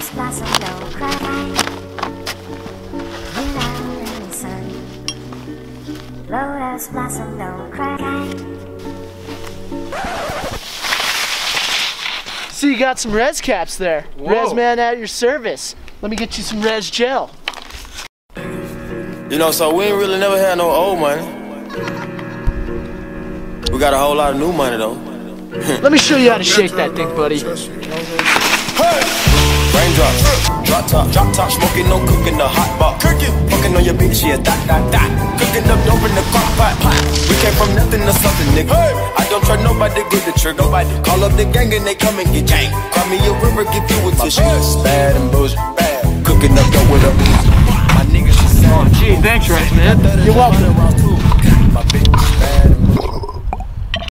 first class of no cry. Down in the sun, lotus blossom no cry. So you got some Res Caps there. Whoa. Res man at your service. Let me get you some Res gel. You know, so we ain't really never had no old money. We got a whole lot of new money though. Let me show you how to shake that thing, buddy. Hey! Raindrops, drop top, smoking, no cooking, the hot pot. Fucking on your bitch, yeah, dot, dot, dot. Cooking up dope in the crock pot. We came from nothing to something, nigga. Hey! Don't try nobody, get the trigger. Nobody call up the gang and they come and get gang. Call me a river, give you a tissue. Bad and bullshit, bad. Cooking up dough with a. My niggas is on. Gee, thanks, Res, man. You're welcome.